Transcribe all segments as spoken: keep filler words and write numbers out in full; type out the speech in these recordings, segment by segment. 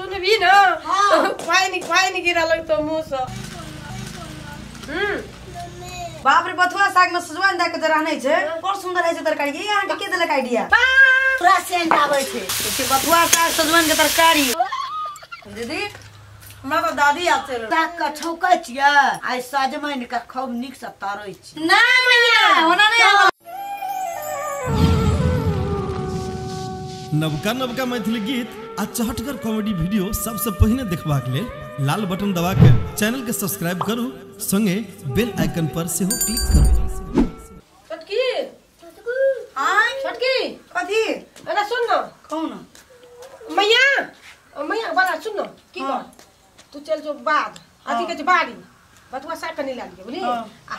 भी ना पानी पानी गिरा लग तो मुंह से हम बाप रे बथुआ साग में सजवन द के त रहने छे पर सुंदर है तरकारी ये अहाँ के देलक आईडिया पूरा सेंट आवे छे के बथुआ साग सजवन के तरकारी दीदी हमरा त दादी याद चल साग का ठौकै छियै आ सजमैन का खूब निक से तारै छी ना मैया होना नहीं नवका नवका मैथिली गीत आ चहटगर कॉमेडी वीडियो सबसे पहले देखबाक लेल लाल बटन दबा के चैनल के सब्सक्राइब करू संगे बेल आइकन पर से हो क्लिक करू। छोटकी छोटकू हां छोटकी कथी अरे सुन न कहू न मैया मैया बड़ा सुन न की कर तू चल जो बाग अथी के बाड़ी बतुआ साग कनी लाग के बुली आ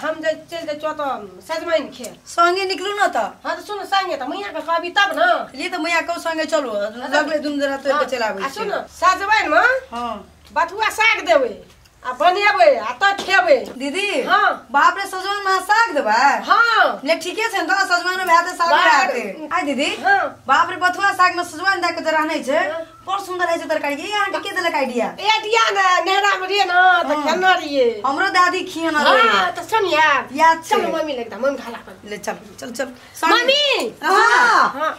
हम जे चल जे चोत सजमैन खे संगे निकलू न त हां त सुन संगे त मैया के कहबी तब न ले त मैया कहू संगे चलो लगले दुन जरा तो के चलाबे आ सुन सजमैन में हां बतुआ साग देबे आ बनेबे आ त खेबे दीदी हां बाप रे सजमैन में साग देबे हां ले ठीके छै न त सजमैन में भाते साग रहते आ दीदी हां बाप रे बतुआ साग में सजमैन द के त रहने छै पर सुंदर है तरकारी ये आंटी के देलक आईडिया ए आईडिया ना नहरा में रे ना त खना रिए हमरो दादी खियाना रे हां त सुन यार याद चल मम्मी लगता मम्मी खाला पर ले चल चल चल मम्मी हां हां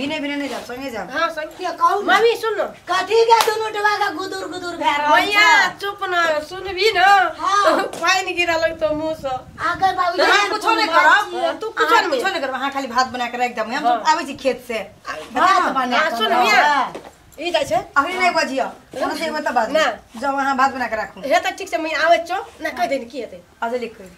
बिने बिने नहीं जा संगे जा हां संगे कहू मम्मी सुन न कथी के दोनों डबा का गुदुर गुदुर भै रहल मैया चुप ना सुनबी न हां पानी गिरा लग तो मुंह से आगे बाबू हम कुछ नहीं करब तू कुछ कुछ नहीं करब हां खाली भात बना के रख दम हम आबै छी खेत से भात बना के सुन मिया ई जाय छै अभी नै बजियो हम देब त बाद ना जब वहां भात बना के राखू हे त ठीक छै मैं आबै छौ ना कह देन की हेतै अजे लिख कह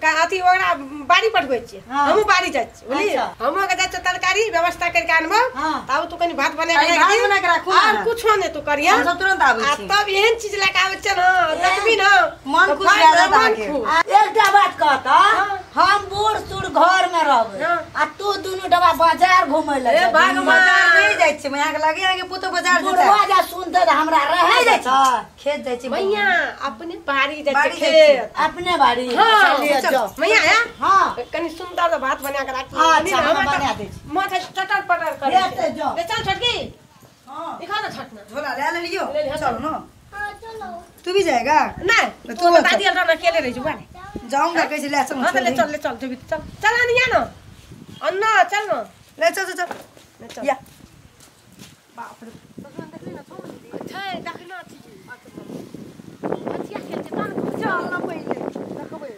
का अथी ओकरा बाड़ी पठबै छियै हमहु बाड़ी जाय छियै बुझली हमहु के जाय छै तरकारी व्यवस्था करके आनबो तब तू कनी भात बना के भात बना के राखू और कुछो नै तू करिया हम तुरंत आबै छी तब एहन चीज लके आबै छै ना देखबी ना मन खुश भै जात आके एकटा बात कहत हम बूढ़ सूढ़ घर में रहबे आ तू दुनु डबा बाजार घुमै लगे ए भाग बाजार जाय छै मया के लगे आगे पुतो बाजार जेता बुढ़वा जा सुनते त हमरा रहै जाय छै खेत जाय छै मया अपने बाड़ी जाय छै खेत अपने बाड़ी चलिए जाओ मया है हां कनी सुनता त बात बना के राखी हां हम बना दे छी माथा टटर पटर कर ले जाओ ले चल छोटकी हां दिखा ना छटना झोला ले ले लियो चलो ना हां चलो तू भी जाएगा नहीं तू बता दिया ना अकेले रह जाऊंगा जाऊंगा कैसे ले चल हां ले चल ले चल चल चला नहीं है ना अन्ना चल ना ले चल चल या बाप रे भगवान देखली ना थोड़ी छै देखना छी अच्छा खेलते बान चल ना पहिले देखबै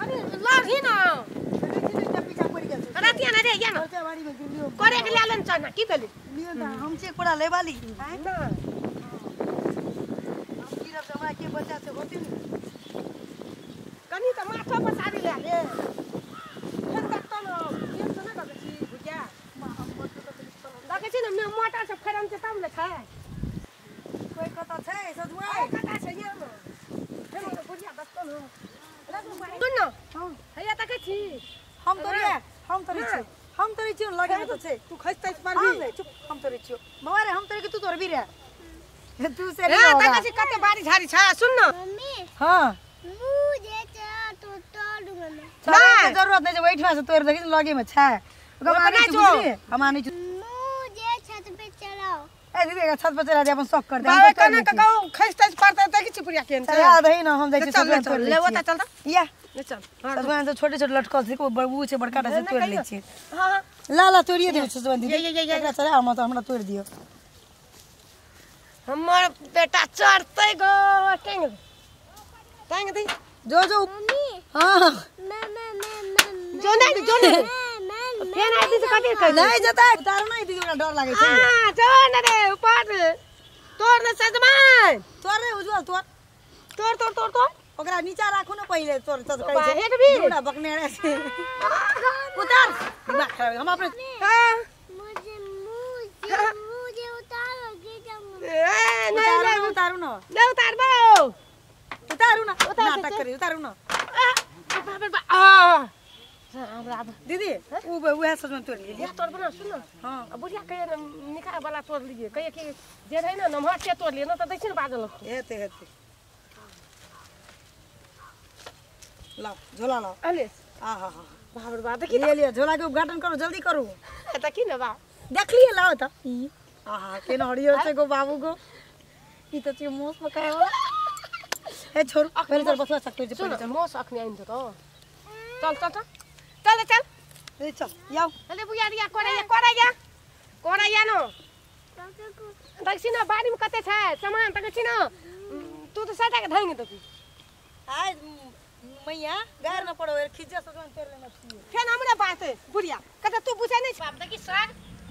अरे लागी ना अरे छी त पीछा पड़ गेल रातिया ना रे या ना बाड़ी में गिरलियो करे के लालन छ ना की भेलै लियो ना हम छै कोड़ा लेबाली ना हम गिरब त हमरा के बच्चा से होते नै कनी त माथा पर साड़ी ले ले एक तक तो केम त ना कबे छी भुकिया के छै न मोटा से फरम छै तब ने खाय कोइ कथा छै सजुआ कथा छै यम हम त बुझिया दस्तन हो सुन न हैया तके छी हम तोरे हम तोरे छी हम तोरे छी लगे त छै तू खसतै परबी हम चुप हम तोरे छी मवारे हम तोरे के तू तोरबी रे तू से रे तके छै कते बारी झाड़ी छै सुन न मम्मी हां मुझे छै तू तोडूंगा ना जरूरत नै जे बैठवा से तोर देखि लगे में छै ओकरा नै बुझली हम नै ए दीदी छत पर चला जा अपन शौक कर दे बाबा कने का कहू खसतै पड़तै त कि चिपुरिया केन छै चला दही न हम जाय छी चल ले ओता चल या ले चल सजवन तो छोटे छोटे लटकल छै को बबू छै बड़का टा से तोड़ लै छी हां ला ला तोड़िए दे सजवन दीदी एकरा चला हम त हमरा तोड़ दियो हमर बेटा चढ़तै गो टांग टांग दे जो जो मम्मी हां मैं मैं मैं जो नै जो नै फेन आती से कबीर कर नहीं जता उतार नहीं दी हमरा डर लागे छै हां चल न रे ऊपर तोर न सजमैन तोर रे उजवा तोर तोर तोर तोर तोर ओकरा नीचा राखू न पहिले तोर तोर करै छै हेट भी बूढ़ा बकने रे उतार दिमाग खराब हम अपने हां मुझे मुझे मुझे उतारो के जंगल ए नहीं उतारू न ले उतारबो उतारू न नाटक करी उतारू न आ दीदी उ वह सजमैन तोड़ लिए ये तोड़ बना सुन हां बुढ़िया कहे निकाय वाला तोड़ लिए कहे कि जे रहे ना नमहर से तोड़ लिए ना त देखिन बादल हेते हेते लाओ झोला लाओ अले आ हा हा बाबर बा देखि ले ले झोला के उद्घाटन करो जल्दी करो त की न बा देख लिए लाओ त ई आहा के नडियो छ गो बाबू गो ई त त्यो मोस पकायो ए छोर पहिले त बसवा सक्छ पहिले त मोस अखनी आइन त चल चल चल चल चल ए चल याउ अले बुया रिया कोराया कोराया कोराया नो तक्षी न बाड़ी में कते छ सामान तक्षी न तू तो सटा के धंगे त आ मैया गार न पड़ो खिज्जा सगन तेल न फेन हमरा बात बुढ़िया कते तू बुझे नहीं बाप त की साग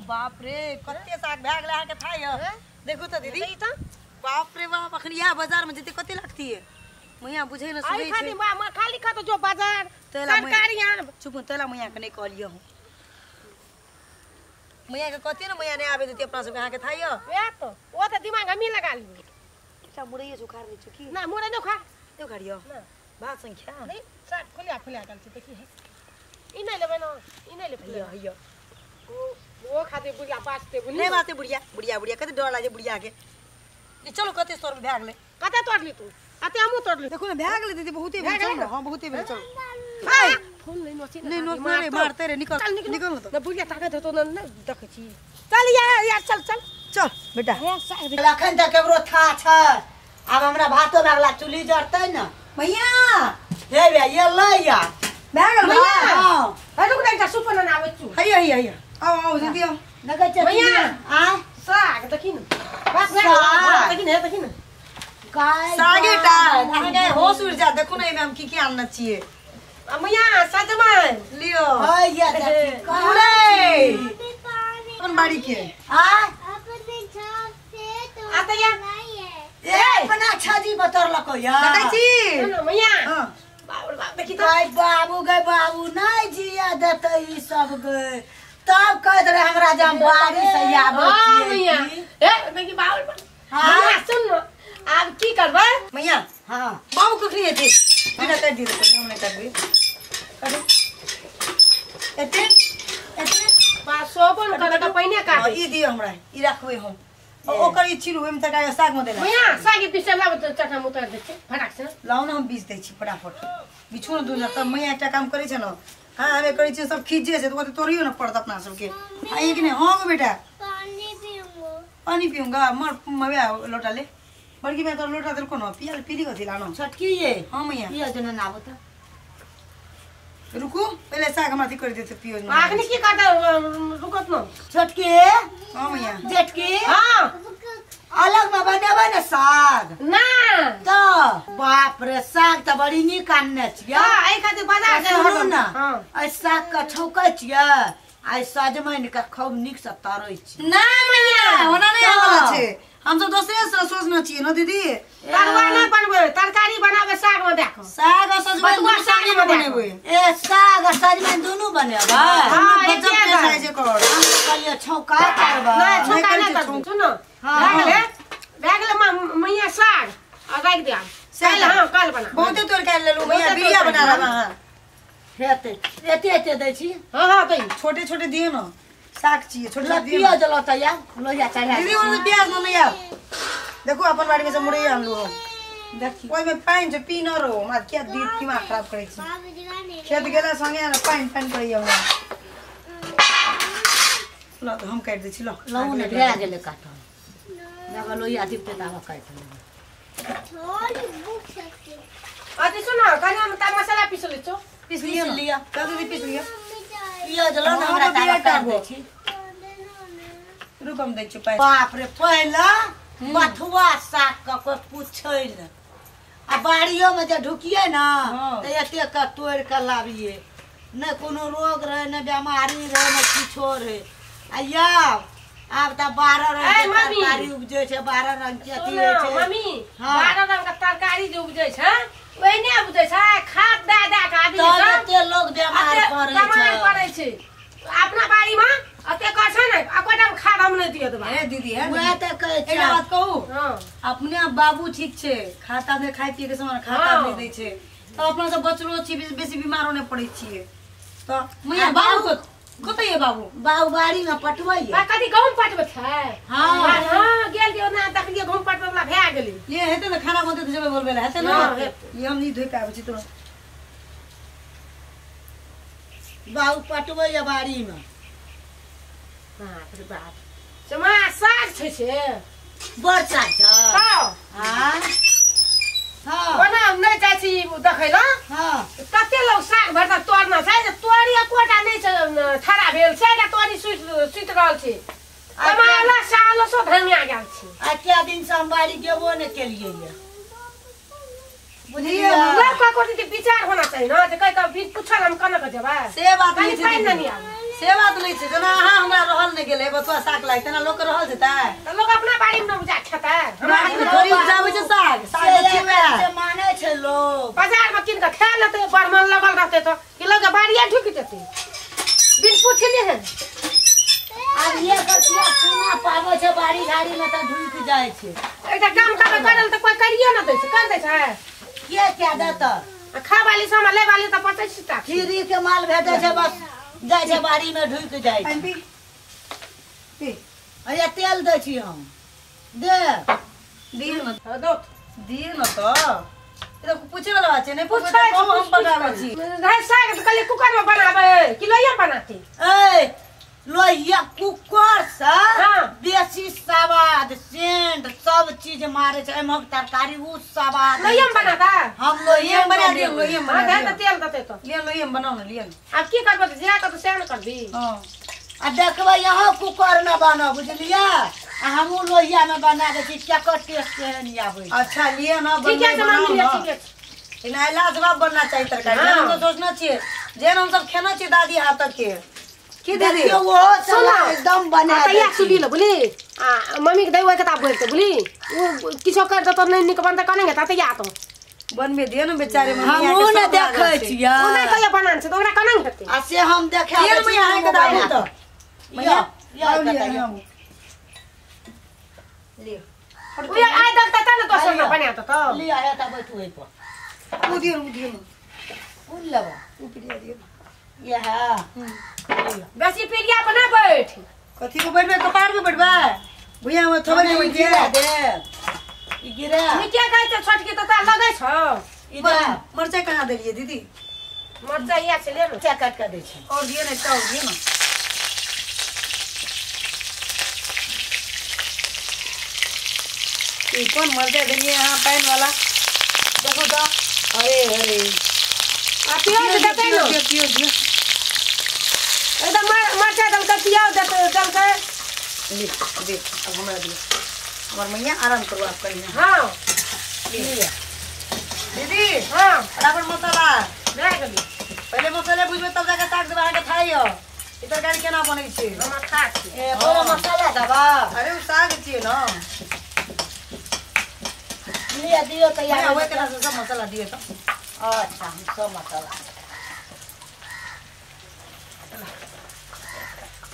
बाप रे कते साग भाग ला के थाय देखो त दीदी ई त बाप रे बाप अखन या बाजार में जते कते लागती है मैया बुझे न सुई खाली मां मां खाली खा तो जो बाजार सरकारी यार चुप तला मैया के नहीं कहलियो हूं मैया के कते न मैया ने आबे जते अपना सब के थाय वे तो ओ त दिमाग हमी लगा लियो सब मुरैया सुखार ले चुकी ना मुरै न खा तो करियो बात संख्या नहीं साथ खुलिया खुलिया डाल से देखी है ई नहीं लेबे ना ई नहीं लेबे यो ओ वो खाते बुढ़िया बातते बुढ़िया नहीं बातते बुढ़िया बुढ़िया बुढ़िया कते डर लागे बुढ़िया के चलो कते तोर भाग ले कते तोड़ ले तू आते हमू तोड़ ले देखो भाग ले दीदी बहुत ही चलो हां बहुत ही चलो हाय फोन ले नोची नहीं नोच मारे मारते रे निकल निकल तो बुढ़िया ताकत तो न देख छी चल यार यार चल चल चल बेटा हां साहब लखन त केबरो था छ अब हमरा भातो भागला चुली जरतै न मैया हे भैया ये लैया भागल मैया हे रुक नै सुपन न आवे छु हे हे हे आओ आओ जल्दी आओ नगै छ मैया आ साग तकिन बस तकिन हे तकिन गाय सागेटा नगे हो सुर जा देखु नै हम की की आनना छियै आ मैया सजमा लियो हे या कुलै अपन बाड़ी के आ अपन छाप से तो आ त या ए अपना छाजी बतर लको यार देखै छी न मैया हां बाबू बाबू देखि गए बाबू गए बाबू नै जिया देतै ई सब गए तब कहत रहे हमरा जम बाड़ी से आबै छी मैया ए देखि बाबू हां सुन अब की करबै मैया हां बाबू कखनी एथि बिना कर दियो हम नै करबी अरे एते एते बासोबन करके पहिने काट ई दियो हमरा ई राखबै हम ओकर ई छिलुए में त गाय साग में देला मैया साग पीस लाव त चटा में उतार दे छी फटाक से लाव न हम बीज दे छी फटाफट बिछो न दूजा त मैया एकटा काम करे छै न हां हमे करे छी सब खिजे छै त तोरियो न पड़त अपना सब के आ एक ने हां गो बेटा पानी पीऊंगा पानी पीऊंगा मर मवे लोटा ले बड़की में तो लोटा देल कोनो पियल पीली गथि लानो छटकी ये हां मैया पिया जन न आबो त रुको पहले साग माथि कर देते पियो न आखनी की करता रुकत न छटकी हां मैया झटकी हां अलग में बनावे न साग ना तो बाप रे साग त बड़ी नी कान्ने छ या ए खातिर बाजार से हटो न हां ए साग का ठौकै छ या आ सजमैन का खूब निक से तरै छ ना मैया ओना नै होला छ हम तो दोसरे से सोचना छी न दीदी तरुआ नै बनबे तरकारी बनावे साग में देखो साग और सजमैन बटुआ साग में बनेबे ए साग और सजमैन दोनों बनेबा हां बच्चा पैसा जे कर हम कहलियो छौका करबा नै छौका नै करबो सुनो हां लागले लागले मैया साग आ राख दे साग हां काल बना बहुते तरकारी लेलु मैया बिरिया बना रहा हां हेते एते एते दै छी हां हां तई छोटे-छोटे दियो न साग चाहिए छोटा दिया जलो त यार लोहिया चढ़ा दीदी और प्याज न लिया देखो अपन बाड़ी में से मुरैया आन लो देखी ओय में पानी जो पी न रो हमरा क्या दीद दिमाग खराब करे छी खेत गेला संगे न पानी पानी पड़िया हमरा ल हम काट दे छी ल लऊ ने ढेरा गेले काटो लगा लोहिया दीप पे दावा काट थोड़ी भूख सकते अति सुनो खाली हम ता मसाला पीस ले छो पीस लिया लिया कभी पीस लिया यो जलो न हमरा तावा काट दे छी रुकम दे छी पाए बाप रे पहिला बथुआ साग का कोई पूछै न आ बाड़ियो में जे ढुकिए न त एते का तोड़ के लाबिए न कोनो रोग रहे न बीमारी रहे न किछो रहे आ या आब त बारह रंग के तरकारी उपजै छै बारह रंग के अथी होय छै मम्मी बारह रंग के तरकारी जे उपजै छै ओइने उपजै छै खाद दा दा के आदमी सब त लोग बीमार पड़ै छै बीमार पड़ै छै अपना बाड़ी में अते कह छै ने आ कोइटा में खाद हम नै दियौ त हे दीदी हे ओए त कहै छै एना बात कहू हां अपने बाबू ठीक छै खाता में खाइ पी के समान खाता नै दै छै त अपना सब बचलो छी बेसी बीमारो नै पड़ै छियै त मैया बाबू कतै हे बाबू बाबू बाड़ी में पटबै है कदी गहूं पटबै छै हां हां गेल दियौ ना देखलियै गहूं पटबैला भए गेलै ये हेते न खाना बनते जेबै बोलबैला हेते न ये हम नै धोइ पाबै छी तो बाबू पटबै है बाड़ी में बाप रे बाप जमा साग छ से बर साग छ हां हां बना नै चाची देखै ल हां कते लौ साग भरता तोड़ना छै जे तोड़िया कोटा नै छ थारा भेल छै ना तोड़ी सुत सुत रहल छै तमाला सालो सो धनिया गेल छै आ के दिन सोमवारी गेबो नै केलियै ये बुझियै हमरा का कोटी विचार होना चाहिए ना जे कहि कभी पूछल हम कना क जेबा से बात नै छै से बात नहीं है जना हां हमरा रहल न गेले बतवा साग लाग तना लोग रहल जता त लोग अपना बाड़ी में न बुझा खेता हमरा थोड़ी उपजावे छै साग साग से माने छै लोग बाजार में किन के खा लेते बड़ मन लगल रहते तो कि लोग बाड़िया ढुक देते बिन पूछले है आ ये कचिया सुना पावे छै बाड़ी घाड़ी में त ढुक जाय छै एटा काम करबे करल त कोई करियो न दे छै कर दे छै के के दत खा वाली समा ले वाली त पचै छै ता फ्री के माल भेटै छै बस जाए बाड़ी में ढुक जाए अरे तेल दे छी हम दे दिल न तो दो दिल न तो ए तो पूछे वाला बात है नहीं पूछ हम हम बनावे छी रहे साग कल कुकर में बनावे कि लोहिया बनाते ए लोहिया कुकर से देसी स्वाद सेंट सब चीज मारे छै एमे तरकारी उ स्वाद लोहिया बनाता हम लोहिया बना दियो लोहिया बना दे तेल दते तो ले लोहिया बनाऊ ले आ की करबो जे त सेंट करबी हां आ देखबे यहां कुकर न बना बुझलिया आ हम लोहिया में बना दे छी क्या कर टेस्ट केहन आबे अच्छा लिए न बना ठीक है मामी ले ठीक है इना लाजवाब बनना चाहिए तरकारी हम तो सोचना छी जे हम सब खाना छी दादी हाथ के के दे दे वो सोना एकदम बना त या सुबी ल बोली आ मम्मी के देवा के ता बोलते बोली वो किछो कर दत नै निक बन त कनेंगे त या त बनबे दे न बेचारे मम्मी हम न देखै छी या ओ नै कहिया बनान छै त ओकरा कनेंगे करते आ से हम देखै छी मम्मी आ के दाबू त भैया या ले ओया आ दक त त न तो सोना बना त त ले आ त बैठू है पर ओ दियो ओ दियो फूल लबा ऊपर दियो या हां बेसी पीड़िया पर ना बैठ कथी को बैठबे कपार में बैठबे भुया में थोड़े में गिरा दे ई गिरा ई के कहै छ छोटकी तता लगै छ ई मरचाई कहां देलिए दीदी मरचाई या से ले लो क्या काट का दे छ और दिए नै त दिए न ई कोन मरचाई देलिए हां पैन वाला देखो तो अरे अरे आ पियो त पियो पियो पियो एकदम मरचा दल के पियो दे दल के ले दे अब हमरा दियो हमर मैया आराम करवा कहिना हां दीदी हां बराबर मसाला दे गली पहले मसाला बुझबे तब जाके साग देबा के खाइयो ई तरकारी केना बनै छै हम खा छी ए बोलो मसाला दबा अरे उ साग छियै न ले दियो तैयार होय के सब मसाला दियो त अच्छा हम सब मसाला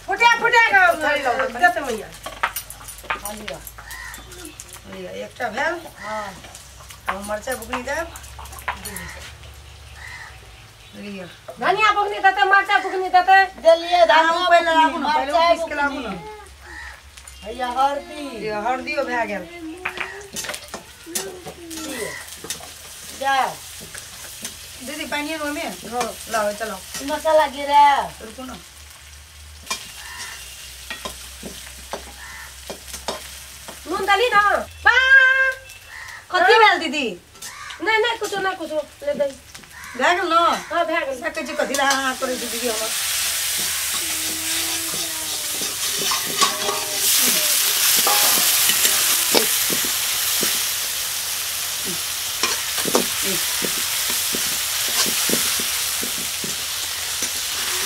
फुटा फुटा का देते मैया हां लिया लिया एकटा भेल हां हम मरचा बुकनी देब लिया धनिया बुकनी देते मरचा बुकनी देते देलिए धान पहिले लागू न पहिले पीस के लागू न भैया हरदी ये हरदियो भए गेल जा दीदी पानी रो में रो लाओ चलो मसाला गिरा रुको ना नून डाली ना बा कथी भेल दीदी नहीं नहीं कुछ ना कुछ ले दे भए गेल न हां भए गेल सके जी कथी ला हां करे दीदी हम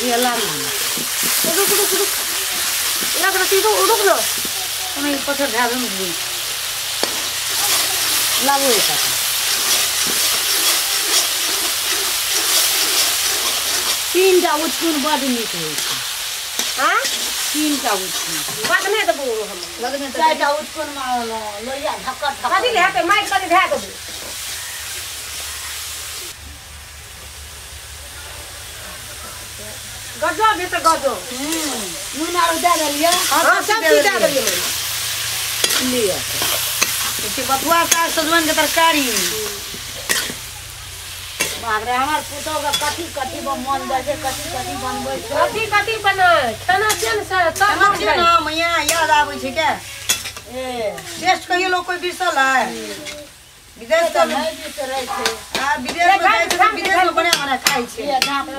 ये लाल रुक रुक रुक ये अगर ती तो रुक लो हमें पत्थर ढाल में दी लाओ इसका तीन टा उठून बाद में तो हां तीन टा उठून बाद में तो हम बाद में चार टा उठून मालो लोया धक्का धक्का कदी ले पे माइक कदी ढा दो गजो भी तो गजो हम्म नून आरो दे देलिए हां सब चीज दे देलिए लिया के बथुआ साग सजमन के तरकारी बाबरे हमर पुतोह के कथी कथी मन बजे कथी कथी बनबै कथी कथी बनै खाना चेन से सब चीज ना मैया याद आबै छै के ए टेस्ट कहियो लोग कोई बिसल है विदेश त नै बिस रहै छै आ विदेश में जाय छै विदेश में बना बना खाइ छै ये ढाप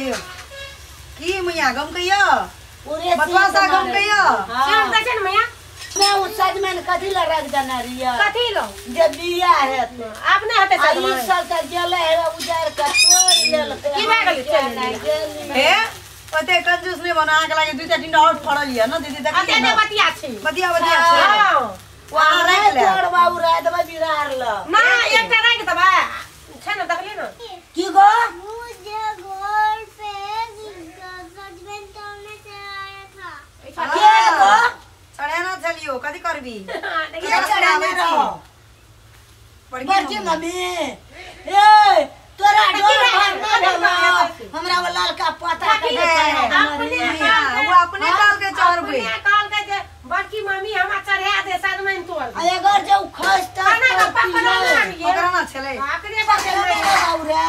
लियो की मैया गम कहियो पूरे बतवा सा गम कहियो चल देखन मैया मैं उस सजमैन कथी ल रख देना रिया कथी ल जे बिया है त आपने हटे सजमैन ई सब त गेले है उजार क तोड़ लेल की भ गेल चल हे ओते कंजूस ने बना के लागे दू चार टिंडा और फड़ल है न दीदी देखिए अते ने बतिया छी बतिया बतिया हां वा रख ले तोड़ बाबू रात में बिरार ल ना एकटा रख त बा छै न देखली न की गो मुझे घर पे सजमैन तोड़ने चलाया था के गो चढ़ाना चलियो कथी करबी क्या चढ़ावे रहो बड़की मम्मी ए तोरा डोर हमरा वो लाल का पता के अपने वो अपने काल के चढ़बे अपने काल के जे बड़की मम्मी हमरा चढ़ा दे सजमैन तोड़ ए घर जे खस त पकड़ना पकड़ना चले आकरे पकड़ना औरा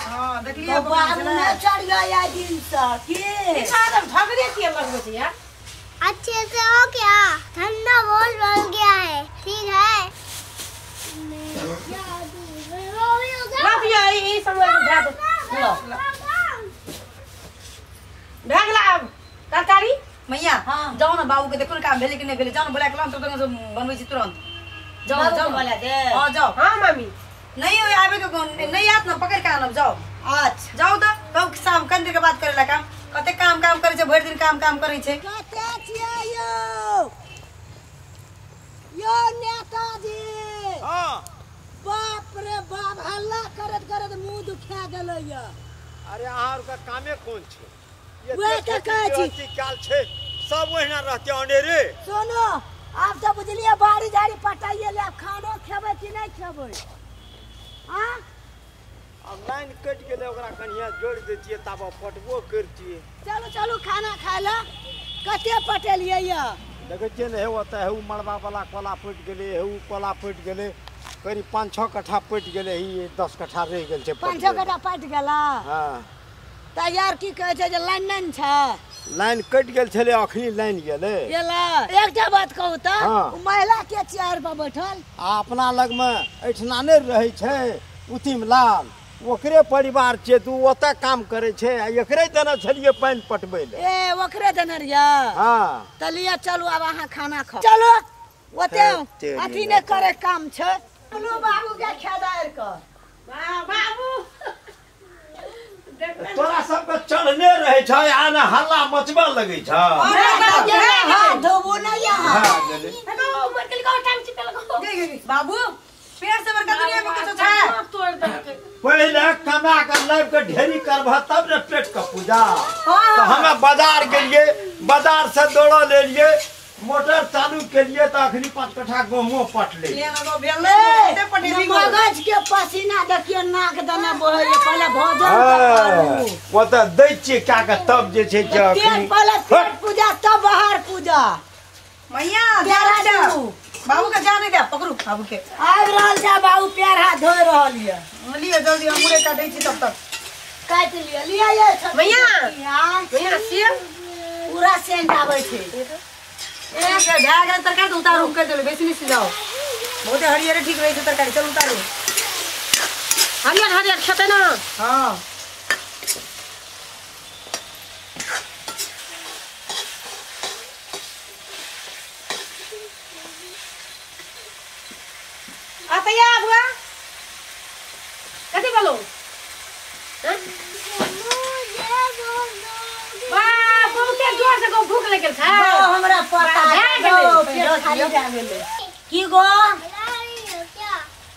हां देखलिए बाबू चढ़िया या दिन से की एकदम भगरे के लगबे छै यार अच्छे से हो क्या ठंडा बोल बन गया है ठीक है लव यू ये समझ बुझा दो लो भागला अब तरकारी मैया हां जाओ ना बाबू के देखो काम भेले कि नहीं भेले जाओ बोला के लाओ तुरंत बनबै छी तुरंत जाओ जाओ बोला दे हां जाओ हां मम्मी नहीं हो आबे के नहीं आत ना पकड़ के आनब जाओ अच्छा जाओ तो कब शाम कंदर के बात करेला काम कते काम काम करे छै भरि दिन काम काम करे छै कते छियै यो यो नेताजी हां बाप रे बाप हल्ला करत करत मुंह दुखा गेलै या अरे आहार का कामे कोन छै ये के कहै छी की काल छै सब ओहिना रहते अनेरे सुनो आप त बुझलियै बाड़ी झाड़ी पटाइए ले खानो खेबै कि नै खेबै हां अब लाइन कट गेलै ओकरा कनिया जोड़ देतियै तब पटबो करतियै चलो चलो खाना खाइला कते पटेलियै या देखै छियै ने हे ओतै हे मरबा वाला कोला पटि गेलै हे कोला पटि गेलै करीब पाँच छह कट्ठा पटि गेलै ई दस कट्ठा रहि गेल छै पाँच छह कट्ठा पटि गेला हां त यार की कहै छै जे लाइन नै छै लाइन कट गेल छलै अखनी लाइन गेलै गेला एकटा बात कहू त महिला के चेयर पर बैठल आ अपना लग में एठना नै रहै छै उतिम लाल ओकरे परिवार छे तू ओता काम करे छे आ एकरे देना छलिए पानी पटबै ले ए ओकरे देना रिया हां त लिया चलू अब आहा खाना खाओ चलो ओते अथी ने करे काम छे बोलो बाबू के खेदार क बाबू तोरा सब के चढ़ने रहे छ आ न हल्ला मचबा लगै छ हां धोबो नै यहां हां हेलो उमर के लगा टाइम छिपे लगो गे गे बाबू पेड़ से बरका दुनिया में कुछ छै तोड़ दे पहिले कमा के लाइव के ढेरी करबा तब ने पेट के पूजा त हम बाजार गेलिए बाजार से दौड़ा लेलिए मोटर चालू केलिए त अखनी पाँच कट्ठा गहूं पट ले ले गो भेलै ओते पटेली मगज के पसीना देखिए नाक दना बहै पहिले भोजन करू ओते दै छिए का के तब जे छै जे अखनी पहिले पेट पूजा तब बाहर पूजा मैया जरा जाऊ बाबू के जाने दे पकड़ू बाबू के आब रहल जा बाबू पैर हाथ धोय रहल या लियो जल्दी हमरे काटै छी तब तक काट लियो लिया ये भैया भैया से पूरा सेंट आबै छै एक से भाग तरकारी उतारू कर देलो बेसी नहीं जाओ बहुत हरियर ठीक रहे छै तरकारी चल उतारू हरियर हरियर खेते ना हां आतया हुआ कथी बोलो हां वाह बहुते जोर से भूख लगल छै हमरा पता है खाली जा गेलै की गो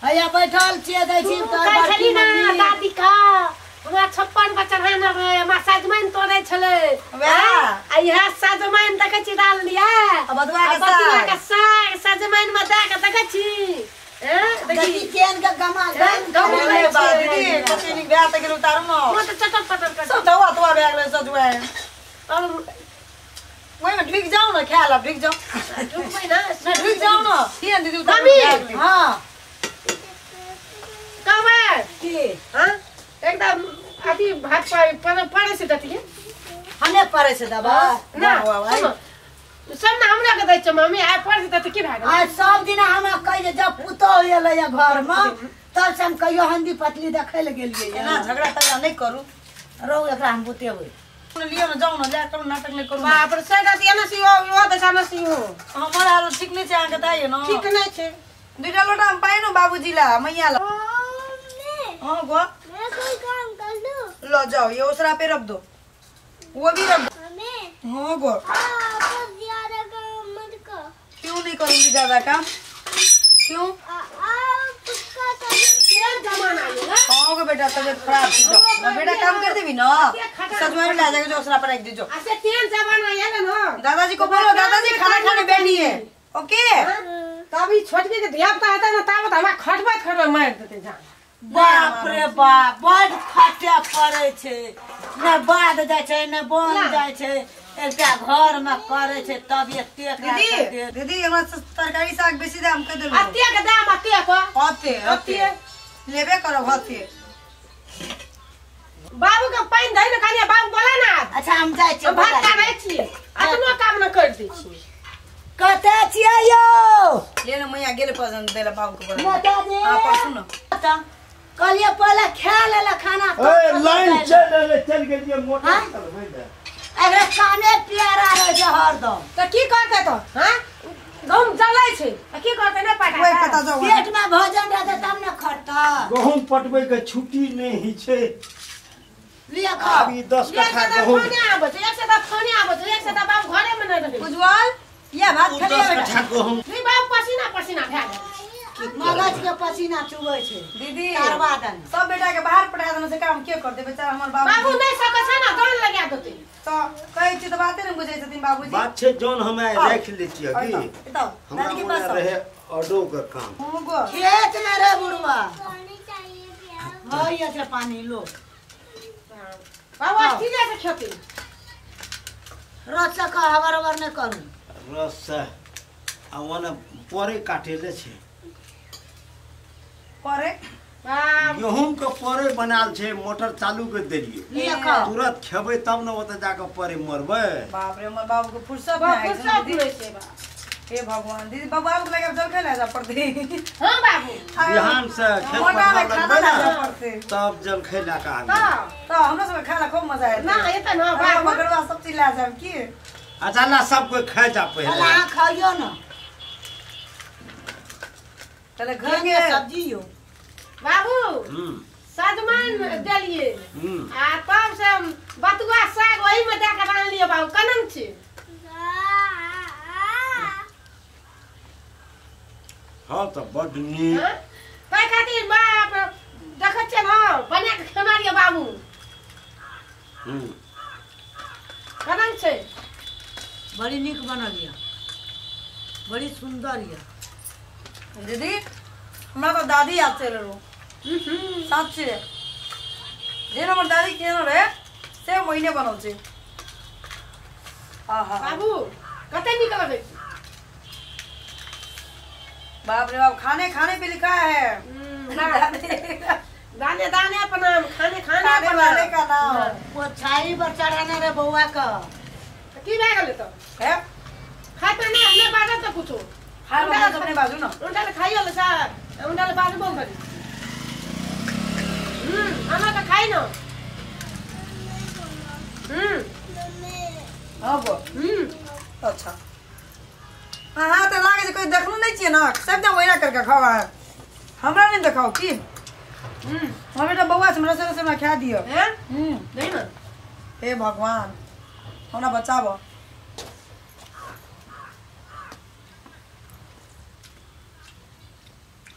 हैया बैठल छियै दै छी तोर बाकी दादी का हमरा छप्पन बच्चा रहै न रे हमरा सजमैन तोड़ै छलै वाह आ इहा सजमैन देखै छी डाल लिया बदुआ के साग साग सजमैन में दे के देखै छी देखी केन का गमा गम रे बाबी कते नि ब्याह तक उतारू न मत चटक पटक कर सब दवा दवा बैग ले सब जुए और ओए में ढिक जाओ ना ख्याल अब ढिक जाओ ढुक में ना ढिक जाओ ना केन दीदी उतारू हां कावे के हां एकदम अभी भात पर पड़े से दतिए हने पड़े से दबा ना वाह सब ना हमरा के दै छ मम्मी आ पड़े से दत की भाग आ सब दिन हमरा कह जब पुतो होले या घर में तब से हम कहियो हंदी पतली देखे ले गेलिए ना झगड़ा तगड़ा नहीं करू रो एकरा हम बुतेबे लियो ना जाऊ ना लेकर नाटक ले करू बाप रे सदा से ना सियो ओ दशा ना सियो हमरा आरो ठीक नहीं छै आ के दाइए ना ठीक नहीं छै दुटा लोटा हम पाए ना बाबूजी ला मैया ला हां गो मैं कोई काम कर लूं लो जाओ ये उसरा पे रख दो वो भी रख हमें हां गो आप ज्यादा काम मत कर क्यों नहीं करूंगी ज्यादा काम क्यों आप उसका क्या जमाना है हां गो बेटा तबीयत खराब है बेटा काम कर देबी ना सजवारी ला जाके जो उसरा पे रख दीजो अच्छा तेल जमाना है ना दादाजी को बोलो दादाजी खाना खाने बैठी है ओके तभी छोटकी के धिया पता है ना तावत हमरा खटबत खटबत मार देते जान बाप रे बाप बड़ खटे पड़े छे ना बाद जाय छे ना बन जाय छे एकटा घर में करे छे तब एते दीदी दीदी हमरा तरकारी साग बेसी दाम के देबे अते के दाम अते को अते अते लेबे करो अते बाबू के पानी धइ ना खाली बाबू बोला ना अच्छा हम जाय छी भात खाय छी अतनो काम न कर दी छी कते छियै यो लेना मैया गेले पसंद देला बाबू के बोला माताजी आ सुनो माता कलिया पहले खा लेला खाना ए लाइन चल ले चल गेलिए मोटा चल होई दे एकरा कामे प्यारा रह जे हरदम त की करते त हां गहूं जलै छै त की करते नै पटा ओए पता जाउ पेट में भोजन रहत तब न खटत गहूं पटबै के छुट्टी नै छै लिया खा अभी दस कट्ठा गहूं एक सदा आबै एक सदा खाने आबै एक सदा बाप घरे में नै रहै बुझल ये बात खली बेटा नहीं बाप पसीना पसीना भैल मगज के पसीना चुबै छै दीदी कारवादन सब बेटा के बाहर पठा देने से काम के कर दे बेचारा हमर बाबू बाबू नहीं सकै छै ना गन लगा देते तो कहै छी त बाते नै बुझै छथिन बाबूजी बात छै जोन हम राख लै छी अभी हमरा के पास रहे ऑडो के काम हमको खेत में रे बुढ़वा पानी चाहिए पिया हां ये छै पानी लो बाबू आज की जा खेती रोज सका हवर हवर नै करू रस आवने पोरे काटेले छे पोरे गहूं के पोरे बनाल छे मोटर चालू कर देलिए तुरंत खेबे तब न ओते जाके पोरे मरबे बाप रे हमर बाबू के फुर्सत नै फुर्सत नै छै बा हे भगवान दीदी बाबू के लगे जल खेला जा पड़ते हां बाबू बिहान से मोटा में खाना ला पड़ते तब जल खेला का त त हमरा सब खाला खूब मजा आए ना एत न बाबू मगरवा सब चीज ला जाब की अच्छा ला सब कोई खा जा पहले ला खाइयो ना पहले घर में सब्जी हो बाबू हम सादमान देलिए आ तब से बतुआ साग वही में डाके बना लिए बाबू कनन छी हां त बड नी तै खातिर बाप देखै छ न बना के खमा लिए बाबू हम कनन छै बड़ी निक बनल या बड़ी सुंदर या दीदी हमरा तो दादी याद चल रो साथ से जे हमर दादी केना रहे से महीने बनल छै आहा बाबू कते निक लगे बाप रे बाप खाने खाने पे लिखा है दाने दाने अपना खाने खाने वाले का नाम वो छाई पर चढ़ाने रे बौआ का की लागले त है खाता नै हमने बाजा त कुछो हां बाजा अपने बाजू न उनले खाइयो ल सा उनले बाजू बोल करी हम हमरा त खाइ न हम अब हम अच्छा हां त लागे जे कोई देखनु नै छियै न सब त ओइना करके खावा हमरा नै देखाओ की हम हमरा त बौआ हमरा से से खा दियो हैं हम नै न हे भगवान हमरा बचाबो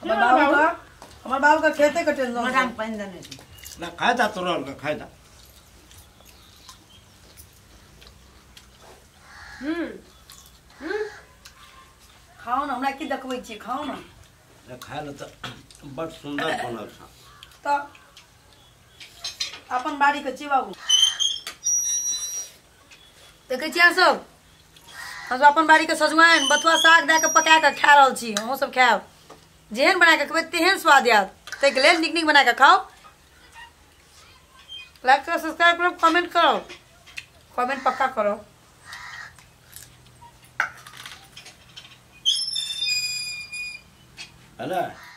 हमर बाबू का हमर बाबू का खेते कटे न मटान पाइन देने ना खायदा तोरल का खायदा हम हम खाओ न हमरा की देखबै छी खाओ न ए खाइल त बड सुंदर बनल छ त अपन बाड़ी के चिबाबू देखे छियै सब हम अपन बाड़ी के सजवाइन बथुआ साग दे के पका के खा रहल छी हम सब खायब जेहन बना के खबै तेहन स्वाद आयत। तेल निक निक बनाकर खाओ। लाइक करो, सब्सक्राइब करो, कमेंट करो, कमेंट पक्का करो। है ना।